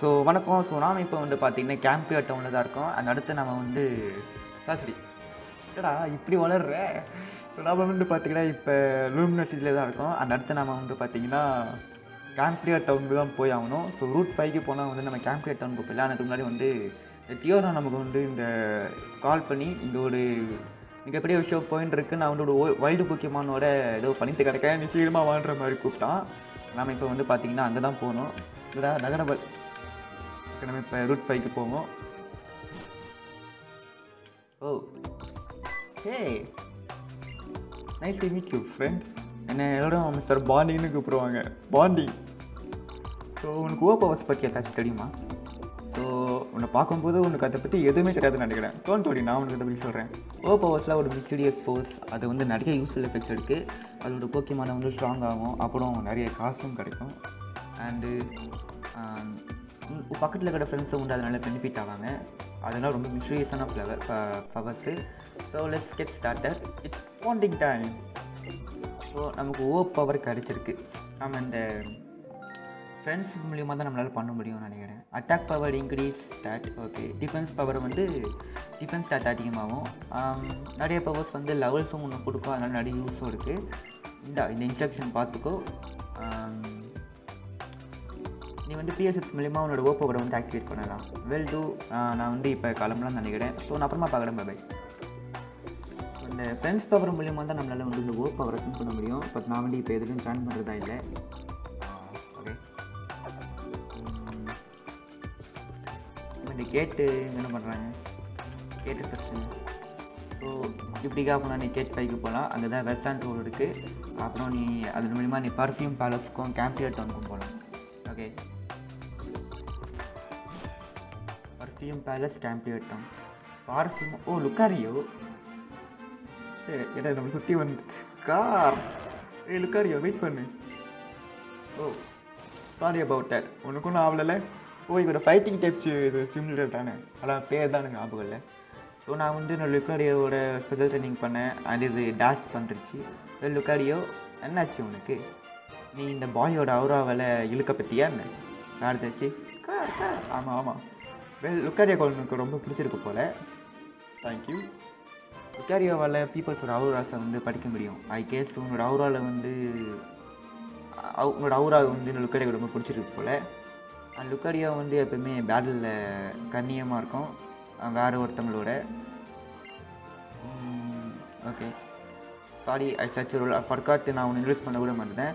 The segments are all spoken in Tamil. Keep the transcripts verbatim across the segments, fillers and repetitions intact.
So, we are going to Camphrier town and அடுத்து நாம வந்து சாசரி டடா இப்படி வளர்ற சோ நாம வந்து பாத்தீங்கன்னா இப்ப லூமினோஸ் சிட்டில தான் இருக்கோம் and அடுத்து நாம வந்து பாத்தீங்கன்னா Camphrier town தான் போய் ஆவணும் சோ ரூட் ஐந்துக்கு போனா வந்து நம்ம Camphrier town போய் இல்ல அதுக்கு முன்னாடி வந்து தியோரா நமக்கு வந்து இந்த கால் பண்ணி இந்த ஒரு மிகப்பெரிய ஷோ பாயிண்ட் இருக்கு நான் வந்து வைல்ட் போக்கிமானோட ஏதோ பண்ணிட்டு கிடக்க நிச்சயமா வாங்குற மாதிரி கூப்டான் நாம இப்ப வந்து பாத்தீங்கன்னா அங்க தான் போறோம் டடா நகரபல் நம்ம இப்ப ரூட் ஐந்துக்கு போவோம் Oh, hey, nice to meet you, friend. And I am Mister Bonding. Bonding. So, you are going to study the study. So, you are going to study the study. Don't worry, I am going to tell you. O-Powers is a mysterious force. That is a useful effect. That is a Pokemon strong. That is a costume. And you are going to friends who are benefit. That's a mysterious powers. So let's get started. It's bonding time. So we have overpower. Friends மூலமா தான் நம்மளால பண்ண முடியும் நினைக்கிறேன். Attack power increase stat. Okay. Defense power வந்து defense stat அதிகமாகும். நிறைய powers வந்து levels உம் கொடுக்கும். அதனால நிறைய யூஸ் இருக்கு. இந்த இந்த இன்ஸ்ட்ரக்ஷன் பாத்துக்கோ. நீ வந்து P S S மூலமா உனோட ஓபோவரை வந்து ஆக்டிவேட் பண்ணலாம். வெல் டு நான் வந்து இப்ப காலம்லாம் நினைக்கிறேன். சோ நான் அப்புறமா பார்க்கறேன் பை பை. அந்த ஃப்ரெண்ட்ஸ் பவர் மூலமா தான் நம்மளால வந்து இந்த ஓபோவரை யூஸ் பண்ண முடியும். பட் நான் வந்து இப்ப எதுக்கும் ஜாயின் பண்றதா இல்ல. ஓகே. இந்த கேட் என்ன பண்றாங்க? Gate sections. சோ இப்படிக்கா போனா நீ கேட் ஃபைக்கு போலாம். அங்க தான் வெர்சான் ரோல் இருக்கு. அப்புறம் நீ அது மூலமா நீ பர்ஃபியூம் பேலஸ்க்கு கேம்பியர் டவுனுக்கு போலாம். Okay. Perfume Palace Camphrier town. Perfume. Oh, look at you. Hey, what is this? Car. Hey, look at you. Wait for me. Oh, sorry about that. You don't know. Oh, you got a fighting type simulator. That's the name of it. So, I did a special training and it is dash. Well, look at you. What is நீ இந்த பாயோட ஆராவல இழுக்க பத்தியா என்ன கார்தாச்சி கார் கார் ஆமா ஆமா வெல் லுக்காரியா கோளுக்கு ரொம்ப பிடிச்சிருக்கு போல थैंक यू லுக்காரியாவல பீப்பிள்ஸ் ஒரு ஆராஸ் வந்து படிக்க முடியும் ஐ கேஸ் உனோட ஆரால வந்து உனோட ஆரா வந்து லுக்காரியா ரொம்ப பிடிச்சிருக்கு போல அந்த லுக்காரியா வந்து எப்பவுமே பேட்டில்ல கண்ணியமா இருக்கும் வேற ஒருத்தங்களோட ஓகே சாரி ஐ சச்சூரல் ஐ forgot நான் உன இன்ட்ரஸ் பண்ண கூட மாட்டேன்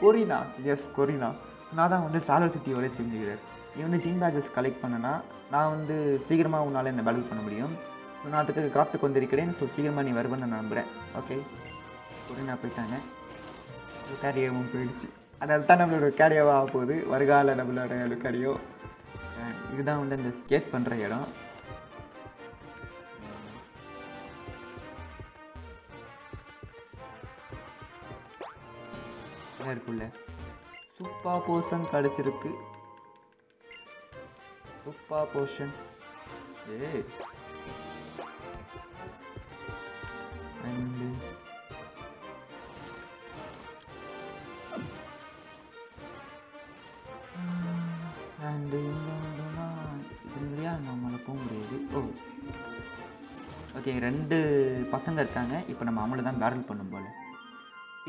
Korrina, yes, Korrina. நான் தான் வந்து சாலர் சிட்டியோட செஞ்சுக்கிறேன் இவனு ஜின் பேஜஸ் கலெக்ட் பண்ணனா நான் வந்து சீக்கிரமாக உன்னால் என்னை பேட்டில் பண்ண முடியும் நான் அதுக்கு காத்துக்கு வந்திருக்கிறேன் ஸோ சீக்கிரமாக நீ வருவேன்னு நான் நம்புகிறேன் ஓகே Korrina போயிட்டாங்க லுக்காரியாவும் போயிடுச்சு அதனால தான் நம்மளோட லுக்காரியாவாக போகுது வருகால நம்மளோட லுக்காரியோ இதுதான் வந்து இந்த ஸ்கேட் பண்ணுற இடம் இருக்குல்ல சூப்பா போஷன் கடிச்சிருக்கு சூப்பா போஷன் ஏய் அண்ட் அண்ட் இதுலயா நம்மள போக முடியாது ஓ ஓகே ரெண்டு பசங்க இருக்காங்க இப்போ நம்ம அவங்கள தான் பேரல் பண்ணும் போல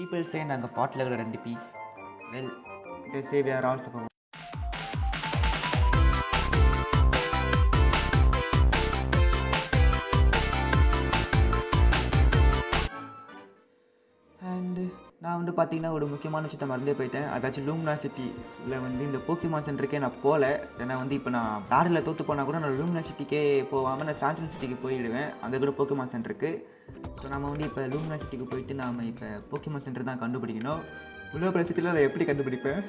People say naga pot la rendu piece. Well, they say we are also from. And na undu pathina oru mukkiyamaana vishayam marndhe poiten adach Lumiose City la vandu indha Pokemon Center ku na pole ena vandu ipo na battle la thottu pona kuda na Lumiose City ke povama na Central City ku poiduven anga kuda Pokemon Center ku so நம்ம வந்து இப்போ லூமினோஸ் சிட்டிக்கு போயிட்டு நாம் இப்போ போக்கிமான் சென்டர் தான் கண்டுபிடிக்கணும் உலக பிரசித்தியில் அதை எப்படி கண்டுபிடிப்பேன்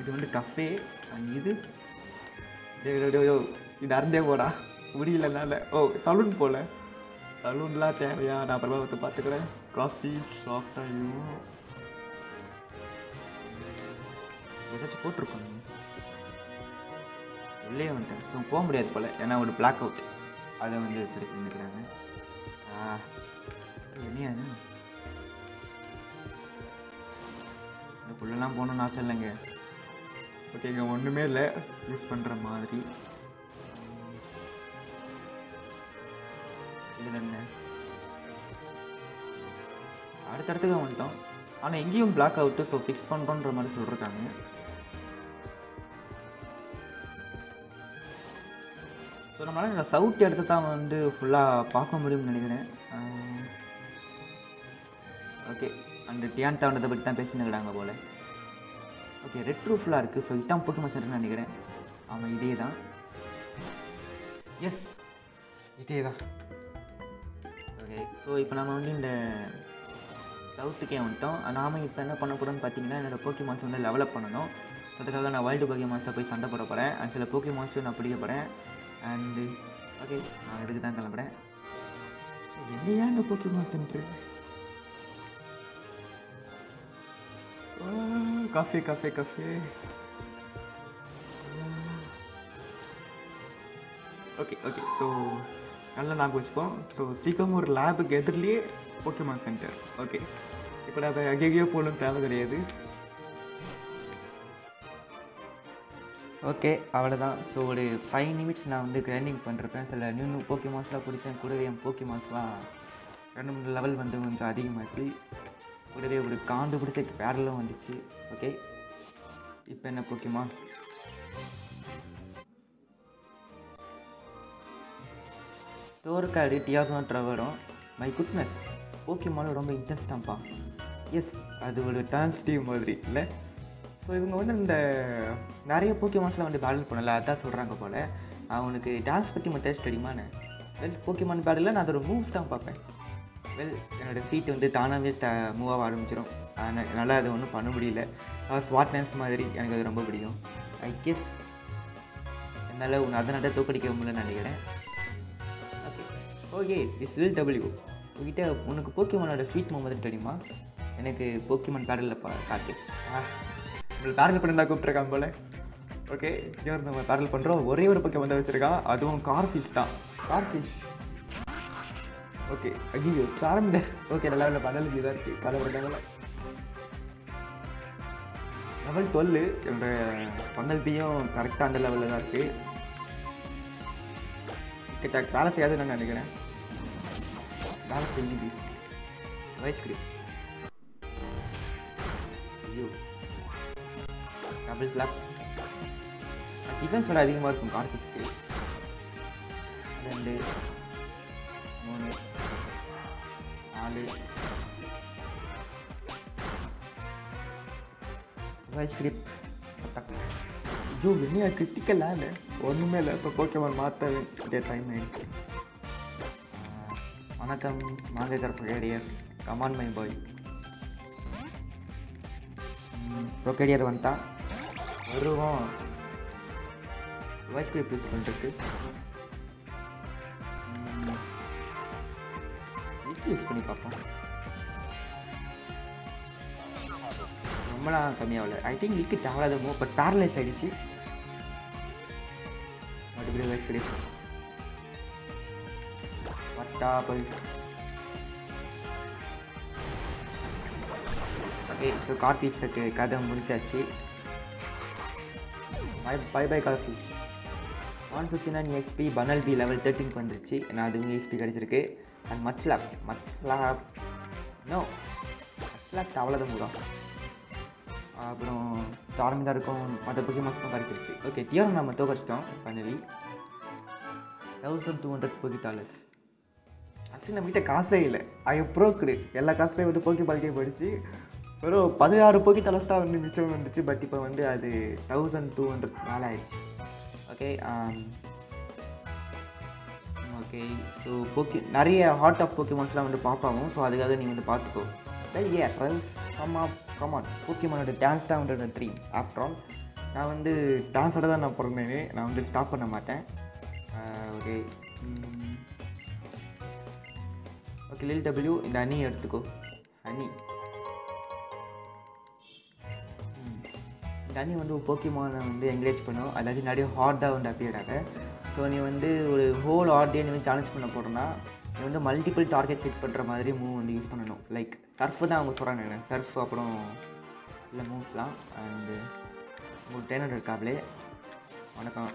இது வந்து கஃபே அண்ட் இது இது அறந்தே போடா முடியலனால ஓ சலூன் போல சலூன்லாம் தேவையா நான் அப்புறமா வந்து பார்த்துக்கிறேன் காஃபி ஷாப்டாயும் ஏதாச்சும் போட்டிருக்கோம் உள்ளே வந்துட்டேன் ஸோ போக முடியாது போல் ஏன்னா ஒரு பிளாக் அவுட் அதை வந்து வச்சுட்டு நினைக்கிறாங்க என்னையாது இந்த புள்ளெல்லாம் போகணுன்னு ஆசை இல்லைங்க Okay, I one mail use pandra madri. I black out, so fix pandra madri solranga. So namala south edutha tha vandu full ah paaka mudiyum nenikiren. Okay, and Tian town adha patti than pesiniranga pole. Okay, red roof la irukku, so idha Pokemon Center nu nenikiren. Ama idhe da. Yes, idhe da. Okay, so ipo nama vandu inda south ku vandom. Naama ipo enna pannaporan pathina enna Pokemon Center level up pananum. Adukkaga na wild Pokemon sa poi sanda poda poren and sila Pokemon su na pidika poren. And okay, நான் இதுக்கு தான் கிளம்பறேன். என்னையா இந்த Pokémon Center? Oh, cafe cafe cafe. Okay, okay. So, நல்லா ஞாபகம் வச்சுப்போம். So, Sycamore lab க்கு எதிரலயே Pokémon Center. Okay. இப்போ நான் அங்கேயே போறணும் தேவை கிடையாது. Okay, avladhaan. So five minutes na undu grinding pandrupen sila new new pokemons la pudichan kudave pokemons la random level vandu konja adhigamachi kudave oru kaandu pidicha parallel vandichi. Okay, ipo enna pokemon store card tiago traverom. My goodness, pokemon la romba intense tampa. Yes, adu oru dance team madri illa. So இவங்க வந்து இந்த நிறைய போக்கிமான்ஸ்லாம் வந்து பேட்டில் பண்ணல அதான் சொல்கிறாங்க போல். அவனுக்கு டான்ஸ் பற்றி மட்டும் ஸ்டடிமானே. வெல் போக்கிமான் பேட்டில் நான் அதோட மூவ்ஸ் தான் பார்ப்பேன். வெல் என்னோடய ஃபீட் வந்து தானாகவே ஸ்டா மூவாக ஆரம்பிச்சிடும். நல்லா அதை ஒன்றும் பண்ண முடியல. ஸ்வாட் டான்ஸ் மாதிரி எனக்கு அது ரொம்ப பிடிக்கும். ஐ கெஸ் என்னால் ஒன்று அதை நட தோக்கடிக்க முடியலன்னு நினைக்கிறேன். Okay okay is will W உங்ககிட்ட உனக்கு போக்கிமானோட ஸ்வீட் மூமெண்ட் தெரியுமா? எனக்கு போக்கிமான் பேட்டில் பா காட்டு. உங்களுக்கு பேரல் பண்ண கூப்பிட்ருக்காங்க போல். ஓகே, இங்கே வந்து நம்ம பேரல் பண்ணுறோம். ஒரே ஒரு பக்கம் வந்து வச்சுருக்கான், அதுவும் கார்ஃபிஷ் தான். கார்ஃபிஷ் ஓகே, ஐயோ Charmander. ஓகே, நல்லா இல்லை பண்ணல் இதாக இருக்குது. கலவரட்டாங்களா லெவல் டுவெல் என்னோட பன்னெல்ட்டியும் கரெக்டாக அந்த லெவலில் தான் இருக்குது. கிட்ட வேலை செய்யாது நான் நினைக்கிறேன். வேலை செய்யுது ஐஸ்கிரீம். ஐயோ டபுள் ஸ்லாப் டிஃபென்ஸ் விட அதிகமாக இருக்கும் கார்பிஸ்க்கு. ரெண்டு மூணு நாலு ஸ்கிரிப் ஐயோ என்ன கிரிட்டிக்கலாக இல்லை ஒன்றுமே இல்லை. இப்போ போக்கியவன் மாற்ற டைம் ஆயிடுச்சு. வணக்கம் மாங்க தரப்படைய கமான் மை பாய் ப்ரோக்கேடியர் வந்துட்டான். வருவோம் வாய்ஸ் கிளிப் யூஸ் பண்ணுறதுக்கு யூஸ் பண்ணி பார்ப்போம். ரொம்பலாம் கம்மியாகல. ஐ திங்க் விக்கு தேவையில்லாத மூவ் இப்போ பேரலைஸ் ஆகிடுச்சு. மறுபடியும் வாய்ஸ் கிளிப் பட்டா பல்ஸ். ஓகே, ஸோ கார்பீஸுக்கு கதை முடிச்சாச்சு. பை பை பை காஃபி. ஒன் ஃபிஃப்டி நைன் எக்ஸ்பி பனல் பி லெவல் தேர்ட்டின் வந்துருச்சு. ஏன்னா அதுவும் எக்ஸ்பி கிடச்சிருக்கு. அண்ட் மச்லாப் மச்லாப் நோ மச்லாப் அவ்வளோதான் போதும். அப்புறம் தாரமிதாக இருக்கும் மற்ற பொக்கிமான்ஸ்க்கும் கிடச்சிருச்சு. ஓகே, டிஆர் நம்ம தோக்கடிச்சிட்டோம் finally. Thousand two hundred poke dollars. Actually நம்மகிட்ட காசே இல்லை. ஐ ப்ரோக்கு எல்லா காசுலேயும் வந்து போக்கி பாலிக்கே போயிடுச்சு. வெறும் பதினாறு போக்கி தலஸ்டா வந்து மிச்சம் வந்துச்சு. பட் இப்போ வந்து அது தௌசண்ட் டூ ஹண்ட்ரட் மேலே ஆயிடுச்சு. ஓகே ஓகே ஸோ போக்கி நிறைய ஹார்ட் ஆஃப் போக்கிமான்ஸ்லாம் வந்து பார்ப்பாங்க. ஸோ அதுக்காக நீங்கள் வந்து பார்த்துக்கோ. ஏ ஃப்ரெண்ட்ஸ் கம்மா கமான் போக்கிமானோட டான்ஸ் தான் வந்து ட்ரீம். ஆஃப்டர் ஆல் நான் வந்து டான்ஸோட தான் நான் பிறந்தேன். நான் வந்து ஸ்டாப் பண்ண மாட்டேன். ஓகே ஓகே லில் டபிள்யூ இந்த ஹனி எடுத்துக்கோ. ஹனி தண்ணி வந்து போக்கிமானை வந்து என்கரேஜ் பண்ணும். அதாவது நிறைய ஹார்டாக வந்து அப்பியடாக. ஸோ நீ வந்து ஒரு ஹோல் ஹார்டே நீ வந்து சேலஞ்ச் பண்ண போகிறோன்னா நீ வந்து மல்டிபிள் டார்கெட் செட் பண்ணுற மாதிரி மூவ் வந்து யூஸ் பண்ணணும். லைக் சர்ஃபு தான் அவங்க சொல்கிறாங்க. சர்ஃப் அப்புறம் இல்லை மூவ்ஸ்லாம். அண்டு ஒரு ட்ரெயினர் இருக்காப்ளே. வணக்கம்.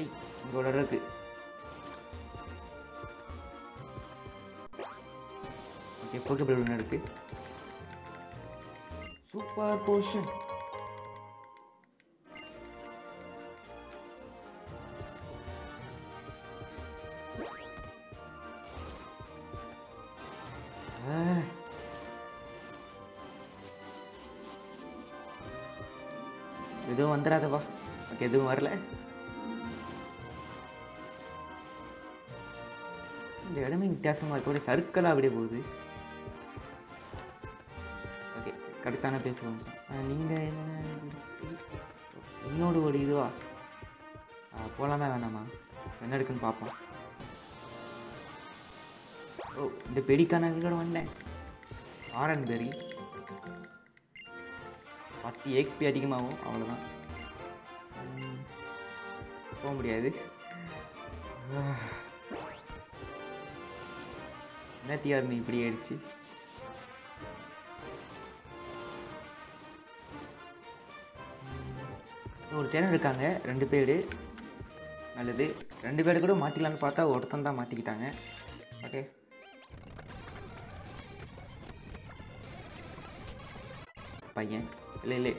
ஏய் இங்கோட இருக்கு. ஓகே போக்கேபிள் ஒன்று இருக்கு. Super potion. எதுவும் வந்துடாதவா? ஓகே எதுவும் வரல. இந்த இடமே வித்தியாசமாக இருக்க சர்க்கிளாக அப்படியே போகுது. ஓகே கரெக்டான பேசுவோம். நீங்கள் என்ன என்னோட ஒரு இதுவா போகலாமா வேணாமா என்ன எடுக்குன்னு பார்ப்போம். ஓ இந்த பெடிக்கான வீடோட வந்தேன். ஆரன் பெரி ஃபார்ட்டி எக்ஸ்பி அதிகமாகும். அவ்வளோதான் போக முடியாது. என்னத்தியார் நீ இப்படி ஆயிடுச்சு. ஒரு டேனர் இருக்காங்க ரெண்டு பேர். நல்லது ரெண்டு பேர் கூட மாற்றிக்கலான்னு பார்த்தா ஒருத்தன் தான் மாற்றிக்கிட்டாங்க. ஓகே பையன் இல்லை இல்லை.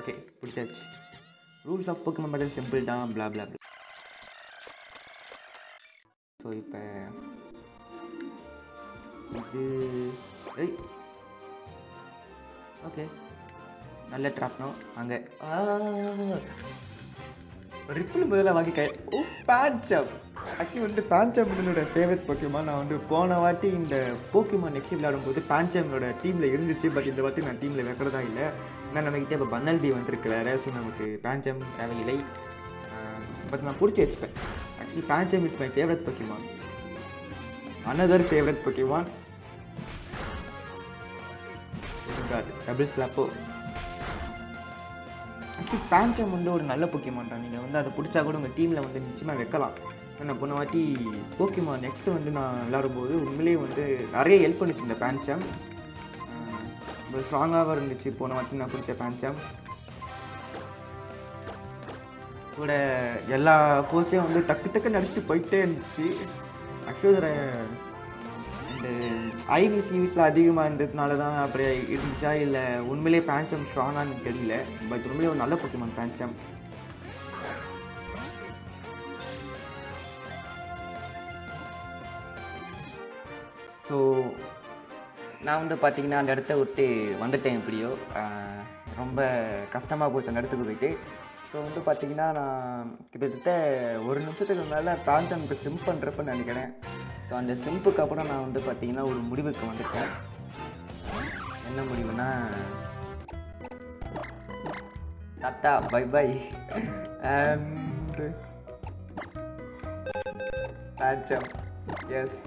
ஓகே பிடிச்சாச்சு. Rules of Pokemon battle simple தான். பிளா பிளா பிளா. ஸோ இப்போ இது ஓகே நல்ல ட்ராப்னோம் அங்கே ரிப்பிள் முதல்ல வாங்கி கை. ஓ பேன்சம் ஆக்சுவலி வந்துட்டு பேன்சம் என்னோடய ஃபேவரட் போக்கேமான். நான் வந்து போன வாட்டி இந்த போக்கேமான் நெக்ஸ்ட் விளையாடும்போது பேன்சமோட டீமில் இருந்துச்சு. பட் இந்த வாட்டி நான் டீமில் வைக்கிறதா இல்லை. ஏன்னா நம்மகிட்ட இப்போ பன்னல்டி வந்துருக்கு வேறு. ஸோ நமக்கு பேன்சம் தேவையில்லை. பட் நான் பிடிச்சி வச்சுப்பேன். Actually Pancham is my favourite Pokemon. Another favourite Pokemon double ஸ்லாப்போ. ஆக்சுவலி பேன்சம் வந்து ஒரு நல்ல போக்கேமான் தான். நீங்கள் வந்து அதை பிடிச்சா கூட உங்கள் டீமில் வந்து நிச்சயமாக வைக்கலாம். நான் போன வாட்டி போக்கேமான் நெக்ஸ்ட் வந்து நான் விளாடும்போது உண்மையிலேயே வந்து நிறைய ஹெல்ப் பண்ணிச்சு இந்த பேன்சம். ரொம்ப ஸ்ட்ராங்காக இருந்துச்சு போன வாட்டி நான் பிடிச்ச பேன்சம். கூட எல்லா ஃபோர்ஸையும் வந்து டக்கு டக்குன்னு அடிச்சுட்டு போயிட்டே இருந்துச்சு. ஆக்சுவலி இந்த ஐவிஸ் யூஸில் அதிகமாக இருந்ததுனால தான் அப்படியே இருந்துச்சா இல்லை உண்மையிலேயே பேன்சம் ஸ்ட்ராங்கானு தெரியல. பட் உண்மையிலே ஒரு நல்ல போக்கேமான் பேன்சம். ஸோ நான் வந்து பார்த்திங்கன்னா அந்த இடத்த விட்டு வந்துட்டேன். எப்படியோ ரொம்ப கஷ்டமாக போச்சு அந்த இடத்துக்கு போயிட்டு. ஸோ வந்து பார்த்திங்கன்னா நான் கிட்டத்தட்ட ஒரு நிமிஷத்துக்கு மேலே பேன்சம்க்கு சிம்ப் பண்ணுறப்ப நினைக்கிறேன். ஸோ அந்த சிம்புக்கு அப்புறம் நான் வந்து பார்த்திங்கன்னா ஒரு முடிவுக்கு வந்துட்டேன். என்ன முடிவுன்னா தாத்தா பை பை பேன்சம். எஸ்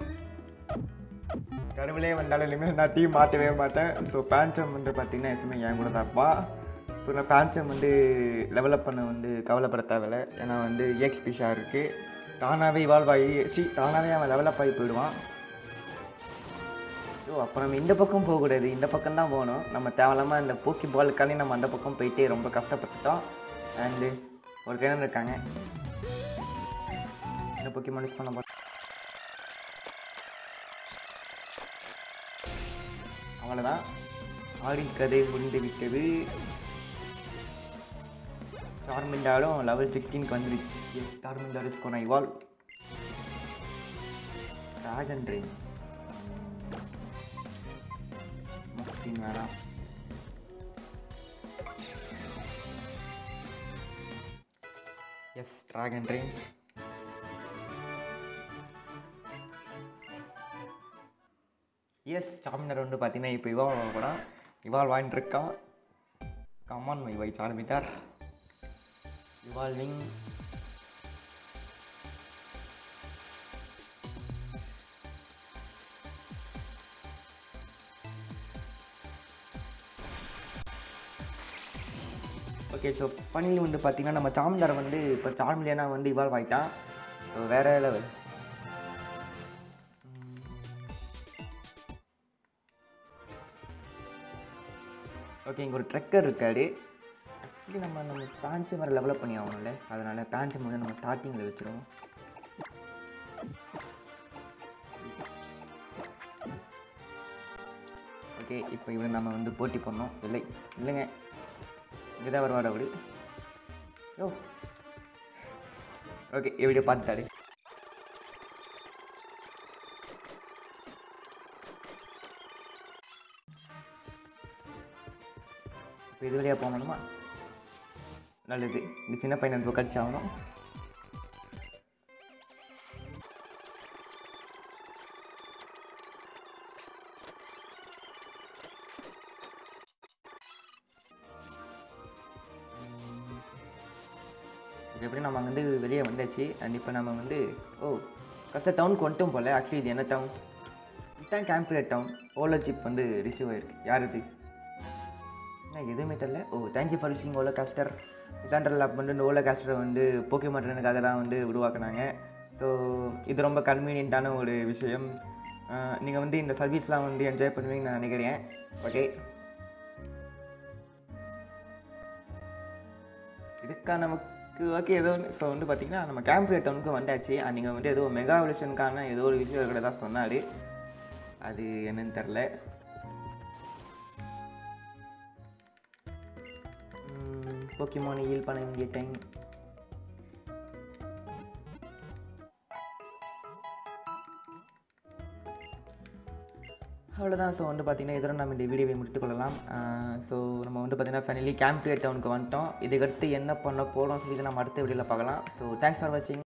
கடவுளே வந்தாலும் இனிமேல் நான் டீம் மாற்றவே மாட்டேன். ஸோ பேன்சம் வந்து பார்த்திங்கன்னா எப்பவுமே என் கூட தான்ப்பா. ஸோ நான் பேன்சம் வந்து லெவலப் பண்ண வந்து கவலைப்பட தேவையில்லை. ஏன்னா வந்து எக்ஸ்பி ஷேர் இருக்குது. தானாகவே இவால்வ் ஆகி சி தானாகவே அவன் லெவலப் ஆகி போயிடுவான். ஸோ அப்போ நம்ம இந்த பக்கம் போகக்கூடாது, இந்த பக்கம்தான் போகணும். நம்ம தேவையில்லாமல் இந்த போக்கி பாலுக்கானே நம்ம அந்த பக்கம் போயிட்டே ரொம்ப கஷ்டப்பட்டுட்டோம். அண்டு ஒரு கிணறு இருக்காங்க. இந்த போக்கி மனுஷ் பண்ண போகிறோம். அவ்வளோதான் ஆடி கதை முடிந்து விட்டது. சார்மண்டாரும் லெவல் சிக்ஸ்டீனுக்கு வந்துடுச்சு. Yes Charmander is gonna evolve. Dragon train முப்பத்தின் வேணாம். Yes dragon train. Yes Charmander வந்து பார்த்தீங்கன்னா இப்போ இவால்வ் கூட இவால்வ் வாங்கிட்டு இருக்கான். Come on my why Charmander evolving. Okay so பணியில் வந்து பார்த்தீங்கன்னா நம்ம சார்மினார் வந்து இப்போ சார்மிலியனா வந்து இவால்வ் ஆகிட்டான். வேற லெவல். ஓகே, இங்கே ஒரு ட்ரெக்கர் இருக்காரு. ஆக்சுவலி நம்ம நம்ம பேஞ்சம் வேறு லெவலப் பண்ணி ஆகணும்ல, அதனால் பேஞ்சம் வந்து நம்ம ஸ்டார்டிங்கில் வச்சுருவோம். ஓகே, இப்போ இவன் நம்ம வந்து போட்டி பண்ணோம். இல்லை இல்லைங்க, இங்கே தான் வருவாடு அப்படி. ஓ ஓகே, எப்படியோ பார்த்துட்டாரு. இப்போ இது வழியாக போகணுமா? நல்லது, இந்த சின்ன பையனை வந்து கடிச்சாகணும். எப்படி நம்ம வந்து வெளியே வந்தாச்சு. அண்ட் இப்போ நம்ம வந்து ஓ கடைசியாக டவுன் கொண்டும் போகல. ஆக்சுவலி இது என்ன டவுன்? இதுதான் கேம்ப்ரியர் டவுன். ஓலோ சிப் வந்து ரிசீவ் ஆகிருக்கு. யார் இது? நான் எதுவுமே தெரில. ஓ, தேங்க்யூ ஃபார் விசிங் ஓலோ கேஸ்டர். சென்ட்ரல் ஆப் வந்து இந்த ஓலோ கேஸ்டரை வந்து போக்கிமான் ட்ரெயினுக்காக தான் வந்து உருவாக்குனாங்க. ஸோ இது ரொம்ப கன்வீனியண்ட்டான ஒரு விஷயம். நீங்கள் வந்து இந்த சர்வீஸ்லாம் வந்து என்ஜாய் பண்ணுவீங்கன்னு நான் நினைக்கிறேன். ஓகே, இதுக்காக நமக்கு ஓகே ஏதோ ஒன்று. ஸோ வந்து பார்த்திங்கன்னா நம்ம கேம்ப்ரியர் டவுனுக்கு வந்தாச்சு. அண்ட் நீங்கள் வந்து ஏதோ மெகா எவல்யூஷனுக்கான ஏதோ ஒரு விஷயம் இருக்கிற தான் சொன்னார். அது என்னன்னு தெரில. போக்கிமான் ஹீல் பண்ண வேண்டிய டைம். அவ்வளோதான். ஸோ வந்து பார்த்திங்கன்னா இதோட நம்ம இந்த வீடியோவை முடித்துக்கொள்ளலாம். ஸோ நம்ம வந்து பார்த்திங்கன்னா ஃபைனலி கேம்ப்ரியர் டவுனுக்கு வந்துட்டோம். இதுக்கடுத்து என்ன பண்ண போகிறோம் சொல்லி நம்ம அடுத்த வீடியோவில் பார்க்கலாம். ஸோ தேங்க்ஸ் ஃபார் வாட்சிங்.